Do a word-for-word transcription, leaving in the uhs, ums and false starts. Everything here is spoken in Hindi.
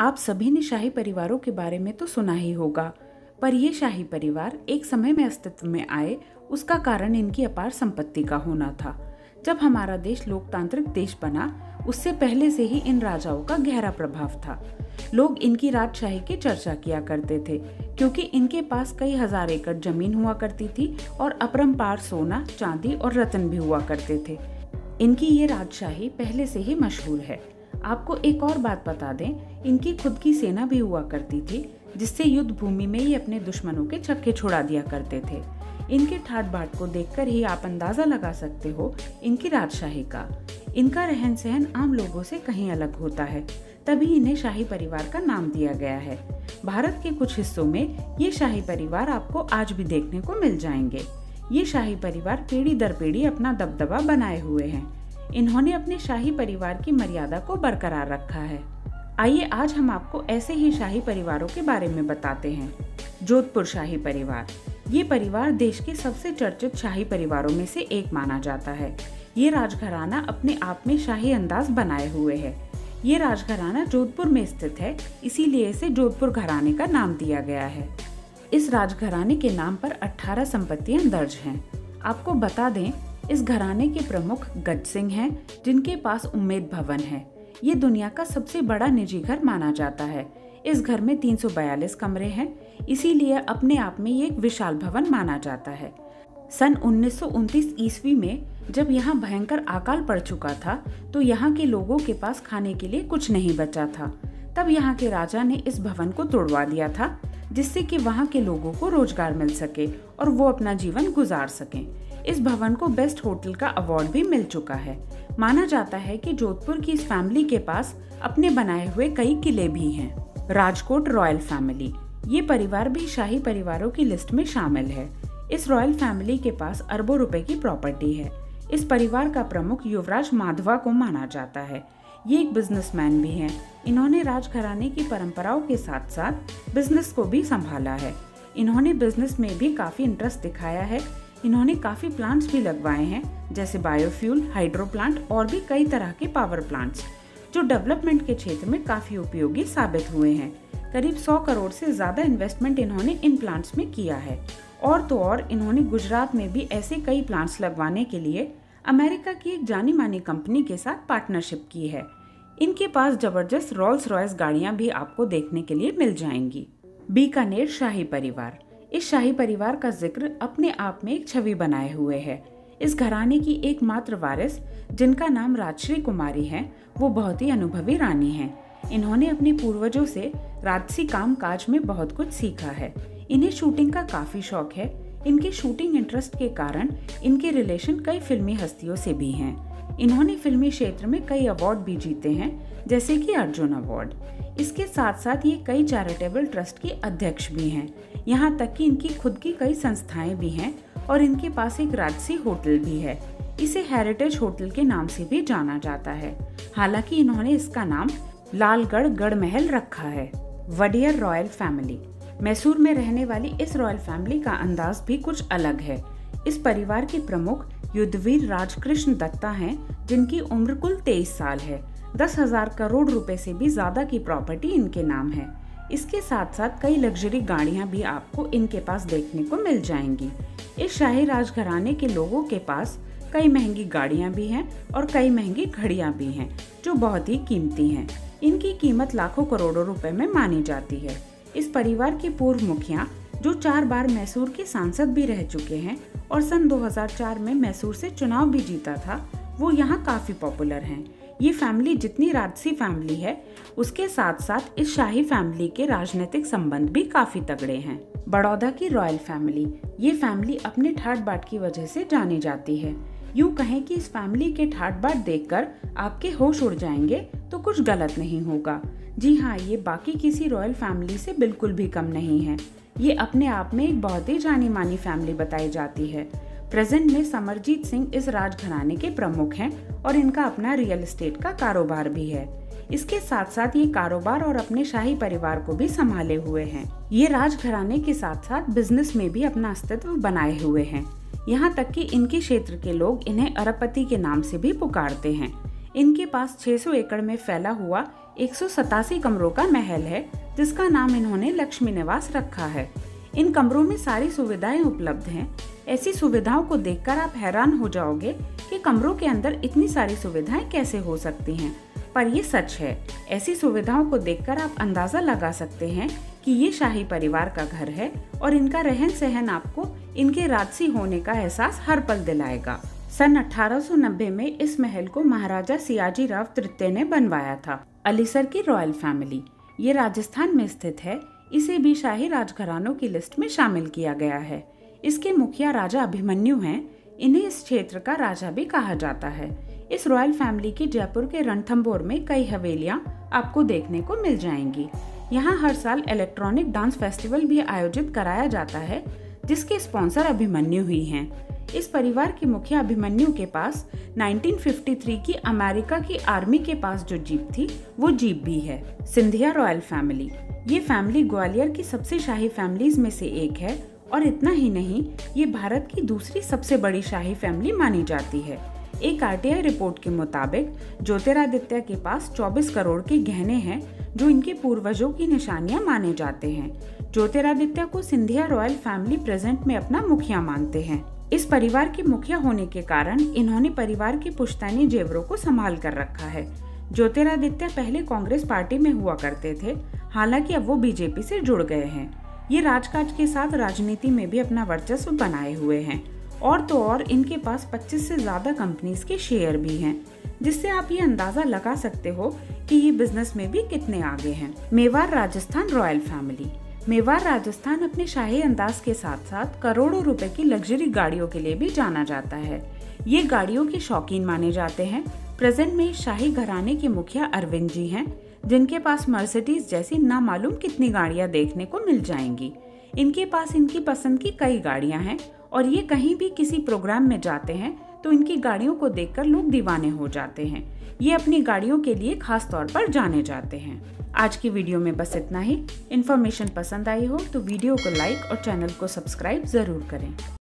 आप सभी ने शाही परिवारों के बारे में तो सुना ही होगा, पर ये शाही परिवार एक समय में अस्तित्व में आए उसका कारण इनकी अपार संपत्ति का होना था। जब हमारा देश लोकतांत्रिक देश बना उससे पहले से ही इन राजाओं का गहरा प्रभाव था। लोग इनकी राजशाही की चर्चा किया करते थे क्योंकि इनके पास कई हजार एकड़ जमीन हुआ करती थी और अपरंपार सोना, चांदी और रतन भी हुआ करते थे। इनकी ये राजशाही पहले से ही मशहूर है। आपको एक और बात बता दें, इनकी खुद की सेना भी हुआ करती थी जिससे युद्ध भूमि में ये अपने दुश्मनों के छक्के छुड़ा दिया करते थे। इनके ठाट बाट को देखकर ही आप अंदाजा लगा सकते हो इनकी राजशाही का। इनका रहन सहन आम लोगों से कहीं अलग होता है, तभी इन्हें शाही परिवार का नाम दिया गया है। भारत के कुछ हिस्सों में ये शाही परिवार आपको आज भी देखने को मिल जाएंगे। ये शाही परिवार पीढ़ी दर पीढ़ी अपना दबदबा बनाए हुए हैं। इन्होंने अपने शाही परिवार की मर्यादा को बरकरार रखा है। आइए आज हम आपको ऐसे ही शाही परिवारों के बारे में बताते हैं। जोधपुर शाही परिवार, ये परिवार देश के सबसे चर्चित शाही परिवारों में से एक माना जाता है। ये राजघराना अपने आप में शाही अंदाज बनाए हुए है। ये राजघराना जोधपुर में स्थित है, इसीलिए इसे जोधपुर घराने का नाम दिया गया है। इस राजघराने के नाम पर अठारह संपत्तियां दर्ज हैं। आपको बता दें, इस घराने के प्रमुख गज सिंह हैं, जिनके पास उम्मेद भवन है। ये दुनिया का सबसे बड़ा निजी घर माना जाता है। इस घर में तीन सौ बयालीस कमरे हैं, इसीलिए अपने आप में ये एक विशाल भवन माना जाता है। सन उन्नीस सौ उनतीस ईस्वी में जब यहाँ भयंकर अकाल पड़ चुका था तो यहाँ के लोगों के पास खाने के लिए कुछ नहीं बचा था। तब यहाँ के राजा ने इस भवन को तोड़वा दिया था जिससे कि वहाँ के लोगों को रोजगार मिल सके और वो अपना जीवन गुजार सकें। इस भवन को बेस्ट होटल का अवार्ड भी मिल चुका है। माना जाता है कि जोधपुर की इस फैमिली के पास अपने बनाए हुए कई किले भी हैं। राजकोट रॉयल फैमिली, ये परिवार भी शाही परिवारों की लिस्ट में शामिल है। इस रॉयल फैमिली के पास अरबों रुपए की प्रॉपर्टी है। इस परिवार का प्रमुख युवराज माधवा को माना जाता है। ये एक बिजनेसमैन भी हैं। इन्होंने राजघराने की परंपराओं के साथ साथ बिजनेस को भी संभाला है। इन्होंने बिजनेस में भी काफ़ी इंटरेस्ट दिखाया है। इन्होंने काफ़ी प्लांट्स भी लगवाए हैं, जैसे बायोफ्यूल, हाइड्रो प्लांट और भी कई तरह के पावर प्लांट्स, जो डेवलपमेंट के क्षेत्र में काफ़ी उपयोगी साबित हुए हैं। करीब सौ करोड़ से ज़्यादा इन्वेस्टमेंट इन्होंने इन प्लांट्स में किया है। और तो और इन्होंने गुजरात में भी ऐसे कई प्लांट्स लगवाने के लिए अमेरिका की एक जानी मानी कंपनी के साथ पार्टनरशिप की है। इनके पास जबरदस्त रोल्स रॉयस गाड़ियां भी आपको देखने के लिए मिल जाएंगी। बीकानेर शाही परिवार, इस शाही परिवार का जिक्र अपने आप में एक छवि बनाए हुए है। इस घराने की एकमात्र वारिस, जिनका नाम राजश्री कुमारी है, वो बहुत ही अनुभवी रानी है। इन्होंने अपने पूर्वजों से राजसी काम काज में बहुत कुछ सीखा है। इन्हें शूटिंग का काफी शौक है। इनके शूटिंग इंटरेस्ट के कारण इनके रिलेशन कई फिल्मी हस्तियों से भी हैं। इन्होंने फिल्मी क्षेत्र में कई अवार्ड भी जीते हैं, जैसे कि अर्जुन अवार्ड। इसके साथ साथ ये कई चैरिटेबल ट्रस्ट के अध्यक्ष भी हैं। यहाँ तक कि इनकी खुद की कई संस्थाएं भी हैं और इनके पास एक राजसी होटल भी है। इसे हेरिटेज होटल के नाम से भी जाना जाता है। हालांकि इन्होंने इसका नाम लालगढ़ गढ़ महल रखा है। वडियर रॉयल फैमिली, मैसूर में रहने वाली इस रॉयल फैमिली का अंदाज भी कुछ अलग है। इस परिवार के प्रमुख युद्धवीर राज कृष्ण दत्ता हैं, जिनकी उम्र कुल तेईस साल है। दस हजार करोड़ रुपए से भी ज्यादा की प्रॉपर्टी इनके नाम है। इसके साथ साथ कई लग्जरी गाड़ियां भी आपको इनके पास देखने को मिल जाएंगी। इस शाही राजघराने के लोगों के पास कई महंगी गाड़ियां भी हैं और कई महंगी घड़ियां भी हैं, जो बहुत ही कीमती हैं। इनकी कीमत लाखों करोड़ों रुपए में मानी जाती है। इस परिवार के पूर्व मुखिया, जो चार बार मैसूर के सांसद भी रह चुके हैं और सन दो हज़ार चार में मैसूर से चुनाव भी जीता था, वो यहाँ काफ़ी पॉपुलर हैं। ये फैमिली जितनी राजसी फैमिली है, उसके साथ साथ इस शाही फैमिली के राजनीतिक संबंध भी काफ़ी तगड़े हैं। बड़ौदा की रॉयल फैमिली, ये फैमिली अपने ठाट बाट की वजह से जानी जाती है। यूँ कहें कि इस फैमिली के ठाट बाट देखकर आपके होश उड़ जाएंगे तो कुछ गलत नहीं होगा। जी हाँ, ये बाकी किसी रॉयल फैमिली से बिल्कुल भी कम नहीं है। ये अपने आप में एक बहुत ही जानी मानी फैमिली बताई जाती है। प्रेजेंट में समरजीत सिंह इस राजघराने के प्रमुख हैं और इनका अपना रियल एस्टेट का कारोबार भी है। इसके साथ साथ ये कारोबार और अपने शाही परिवार को भी संभाले हुए हैं। ये राजघराने के साथ साथ बिजनेस में भी अपना अस्तित्व बनाए हुए हैं। यहाँ तक कि इनके क्षेत्र के लोग इन्हें अरबपति के नाम से भी पुकारते हैं। इनके पास छह सौ एकड़ में फैला हुआ एक सौ सतासी कमरों का महल है, जिसका नाम इन्होंने लक्ष्मीनिवास रखा है। इन कमरों में सारी सुविधाएं उपलब्ध हैं। ऐसी सुविधाओं को देखकर आप हैरान हो जाओगे कि कमरों के अंदर इतनी सारी सुविधाएं कैसे हो सकती हैं, पर ये सच है। ऐसी सुविधाओं को देखकर आप अंदाज़ा लगा सकते हैं कि ये शाही परिवार का घर है और इनका रहन सहन आपको इनके राजसी होने का एहसास हर पल दिलाएगा। सन अठारह सौ नब्बे में इस महल को महाराजा सियाजी राव तृतीय ने बनवाया था। अलीसर की रॉयल फैमिली, ये राजस्थान में स्थित है। इसे भी शाही राजघरानों की लिस्ट में शामिल किया गया है। इसके मुखिया राजा अभिमन्यु हैं। इन्हें इस क्षेत्र का राजा भी कहा जाता है। इस रॉयल फैमिली की जयपुर के रणथंबोर में कई हवेलियां आपको देखने को मिल जाएंगी। यहाँ हर साल इलेक्ट्रॉनिक डांस फेस्टिवल भी आयोजित कराया जाता है, जिसके स्पॉन्सर अभिमन्यु ही हैं। इस परिवार के मुखिया अभिमन्यु के पास उन्नीस सौ तिरेपन की अमेरिका की आर्मी के पास जो जीप थी, वो जीप भी है। सिंधिया रॉयल फैमिली, ये फैमिली ग्वालियर की सबसे शाही फैमिलीज में से एक है और इतना ही नहीं, ये भारत की दूसरी सबसे बड़ी शाही फैमिली मानी जाती है। एक आरटीआई रिपोर्ट के मुताबिक ज्योतिरादित्य के पास चौबीस करोड़ के गहने हैं, जो इनके पूर्वजों की निशानियां माने जाते हैं। ज्योतिरादित्य को सिंधिया रॉयल फैमिली प्रेजेंट में अपना मुखिया मानते हैं। इस परिवार के मुखिया होने के कारण इन्होंने परिवार के पुश्तैनी जेवरों को संभाल कर रखा है। ज्योतिरादित्य पहले कांग्रेस पार्टी में हुआ करते थे, हालांकि अब वो बीजेपी से जुड़ गए हैं। ये राजकाज के साथ राजनीति में भी अपना वर्चस्व बनाए हुए हैं और तो और इनके पास पच्चीस से ज़्यादा कंपनीज के शेयर भी हैं, जिससे आप ये अंदाज़ा लगा सकते हो कि ये बिजनेस में भी कितने आगे हैं। मेवाड़ राजस्थान रॉयल फैमिली, मेवाड़ राजस्थान अपने शाही अंदाज के साथ साथ करोड़ों रुपए की लग्जरी गाड़ियों के लिए भी जाना जाता है। ये गाड़ियों के शौकीन माने जाते हैं। प्रेजेंट में शाही घराने के मुखिया अरविंद जी हैं, जिनके पास मर्सिडीज जैसी ना मालूम कितनी गाड़ियाँ देखने को मिल जाएंगी। इनके पास इनकी पसंद की कई गाड़ियाँ हैं और ये कहीं भी किसी प्रोग्राम में जाते हैं तो इनकी गाड़ियों को देखकर लोग दीवाने हो जाते हैं। ये अपनी गाड़ियों के लिए खास तौर पर जाने जाते हैं। आज की वीडियो में बस इतना ही। इन्फॉर्मेशन पसंद आई हो तो वीडियो को लाइक और चैनल को सब्सक्राइब जरूर करें।